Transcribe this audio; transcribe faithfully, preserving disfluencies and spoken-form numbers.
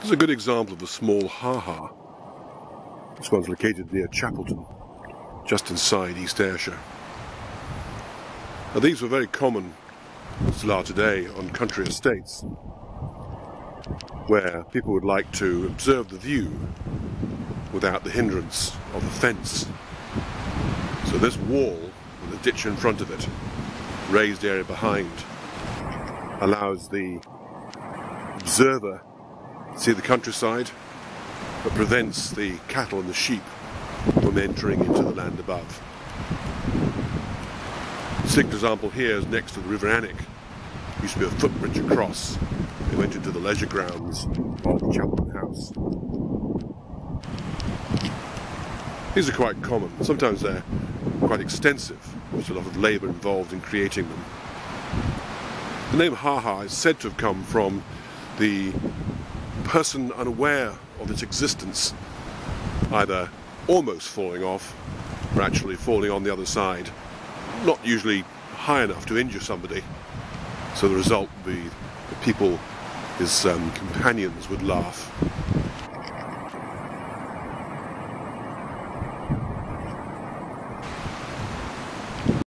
This is a good example of a small ha-ha. This one's located near Chapeltoun, just inside East Ayrshire. Now these were very common, still are today, on country estates, where people would like to observe the view without the hindrance of the fence. So this wall, with a ditch in front of it, raised area behind, allows the observer to see the countryside, but prevents the cattle and the sheep from entering into the land above. The second example here is next to the River Annick. There used to be a footbridge across. They went into the leisure grounds of Chapeltoun House. These are quite common. Sometimes they're quite extensive. There's a lot of labour involved in creating them. The name ha-ha is said to have come from the person unaware of its existence, either almost falling off or actually falling on the other side, not usually high enough to injure somebody. So the result would be that people, his um, companions, would laugh.